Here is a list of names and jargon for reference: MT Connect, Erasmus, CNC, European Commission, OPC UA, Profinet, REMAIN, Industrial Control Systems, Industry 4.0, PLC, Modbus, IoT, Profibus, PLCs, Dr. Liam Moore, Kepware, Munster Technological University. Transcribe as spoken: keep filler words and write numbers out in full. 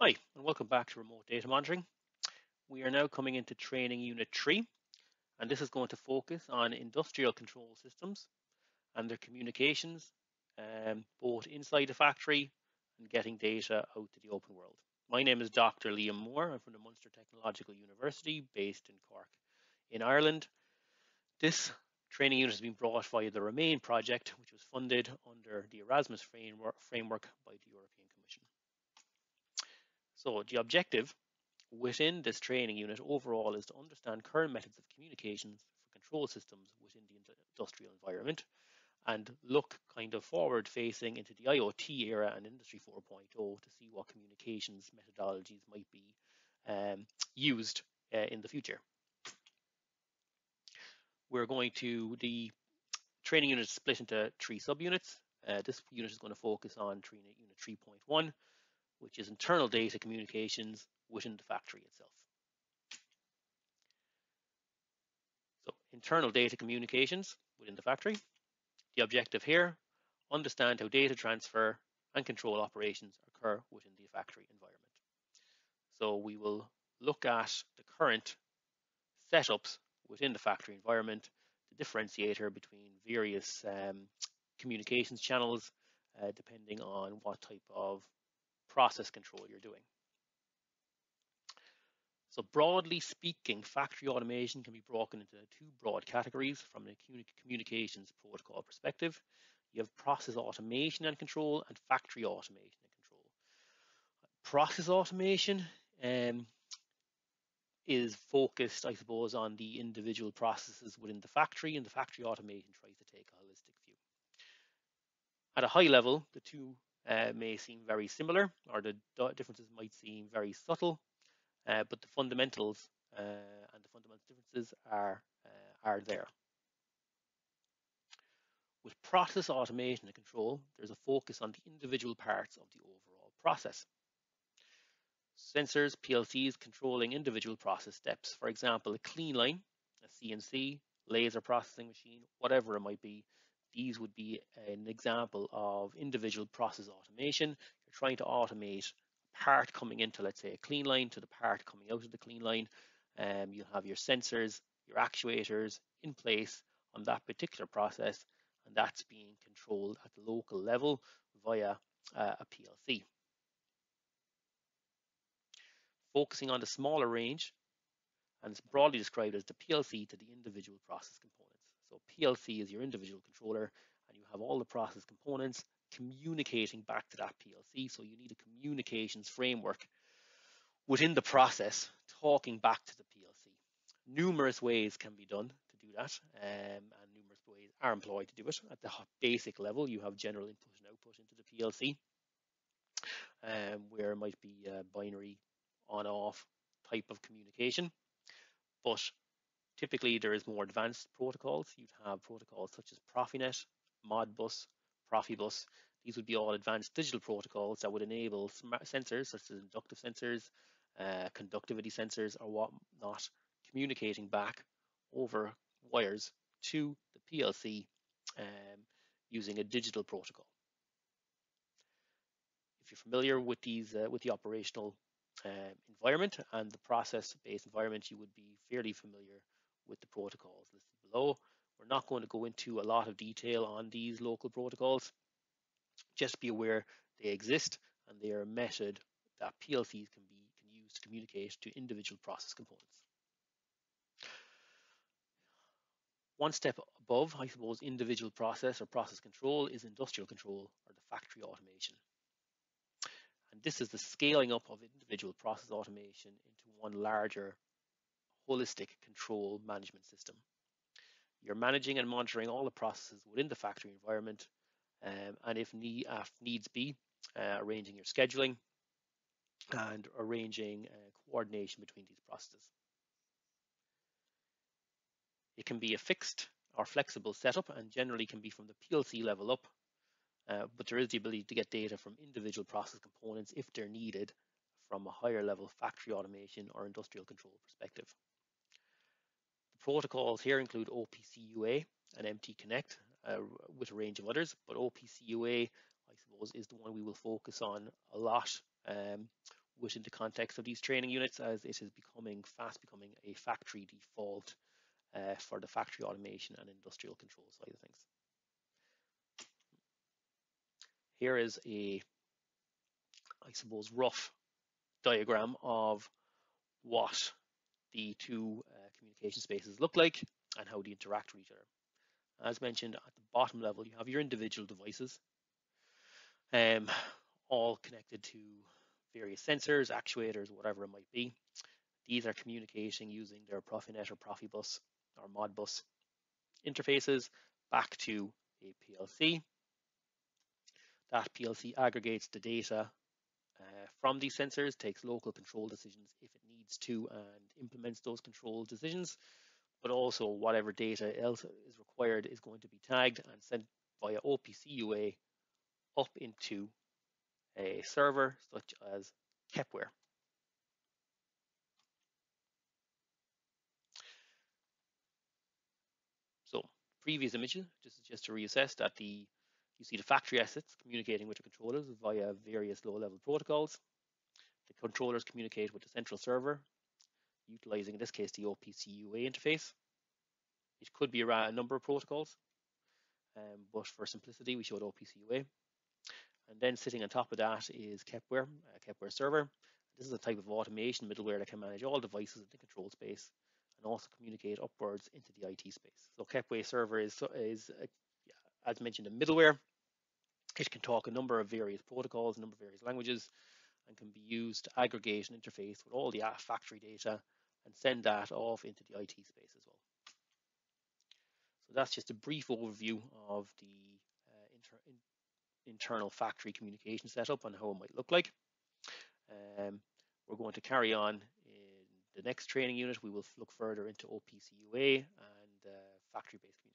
Hi, and welcome back to Remote Data Monitoring. We are now coming into training unit three, and this is going to focus on industrial control systems and their communications, um, both inside the factory and getting data out to the open world. My name is Doctor Liam Moore. I'm from the Munster Technological University based in Cork in Ireland. This training unit has been brought via the REMAIN project, which was funded under the Erasmus framework, framework by the European Commission. So the objective within this training unit overall is to understand current methods of communications for control systems within the industrial environment and look kind of forward facing into the IoT era and Industry four point oh to see what communications methodologies might be um, used uh, in the future. We're going to, the training unit is split into three subunits. Uh, this unit is going to focus on unit three point one. Which is internal data communications within the factory itself. So internal data communications within the factory. The objective here, understand how data transfer and control operations occur within the factory environment. So we will look at the current setups within the factory environment, the differentiator between various um, communications channels, uh, depending on what type of process control you're doing. So broadly speaking, factory automation can be broken into two broad categories from the communications protocol perspective. You have process automation and control and factory automation and control. Process automation um, is focused, I suppose, on the individual processes within the factory, and the factory automation tries to take a holistic view. At a high level, the two Uh, may seem very similar, or the differences might seem very subtle, uh, but the fundamentals uh, and the fundamental differences are, uh, are there. With process automation and control, there's a focus on the individual parts of the overall process. Sensors, P L Cs controlling individual process steps. For example, a clean line, a C N C, laser processing machine, whatever it might be. These would be an example of individual process automation. You're trying to automate part coming into, let's say, a clean line to the part coming out of the clean line. Um, you'll have your sensors, your actuators in place on that particular process, and that's being controlled at the local level via uh, a P L C. Focusing on the smaller range, and it's broadly described as the P L C to the individual process components. So P L C is your individual controller, and you have all the process components communicating back to that P L C. So you need a communications framework within the process, talking back to the P L C. Numerous ways can be done to do that, um, and numerous ways are employed to do it. At the basic level, you have general input and output into the P L C, um, where it might be a binary on-off type of communication, but typically, there is more advanced protocols. You'd have protocols such as Profinet, Modbus, Profibus. These would be all advanced digital protocols that would enable smart sensors such as inductive sensors, uh, conductivity sensors, or whatnot, communicating back over wires to the P L C um, using a digital protocol. If you're familiar with these, uh, with the operational uh, environment and the process-based environment, you would be fairly familiar with the protocols listed below. We're not going to go into a lot of detail on these local protocols. Just be aware they exist and they are a method that P L Cs can be can use to communicate to individual process components. One step above, I suppose, individual process or process control is industrial control or the factory automation. And this is the scaling up of individual process automation into one larger holistic control management system. You're managing and monitoring all the processes within the factory environment, um, and if need, uh, needs be, uh, arranging your scheduling and arranging uh, coordination between these processes. It can be a fixed or flexible setup and generally can be from the P L C level up, uh, but there is the ability to get data from individual process components if they're needed from a higher level factory automation or industrial control perspective. Protocols here include O P C U A and M T Connect uh, with a range of others, but O P C U A, I suppose, is the one we will focus on a lot um, within the context of these training units, as it is becoming fast becoming a factory default uh, for the factory automation and industrial control side of things. Here is a, I suppose, rough diagram of what the two uh, communication spaces look like and how they interact with each other. As mentioned, at the bottom level, you have your individual devices, um, all connected to various sensors, actuators, whatever it might be. These are communicating using their Profinet or Profibus or Modbus interfaces back to a P L C. That P L C aggregates the data uh, from these sensors, takes local control decisions if it needs to, and implements those control decisions. But also whatever data else is required is going to be tagged and sent via O P C U A up into a server such as Kepware. So previous images, just, just to reassess that the, you see the factory assets communicating with the controllers via various low-level protocols. The controllers communicate with the central server, utilizing in this case the O P C U A interface. It could be around a number of protocols, um, but for simplicity we showed O P C U A. And then sitting on top of that is Kepware, a Kepware server. This is a type of automation middleware that can manage all devices in the control space and also communicate upwards into the I T space. So Kepware server is, is a, as mentioned, a middleware. It can talk a number of various protocols, a number of various languages, and can be used to aggregate and interface with all the factory data and send that off into the I T space as well. So that's just a brief overview of the uh, inter in internal factory communication setup and how it might look like. Um, we're going to carry on in the next training unit. We will look further into O P C U A and uh, factory-based communication.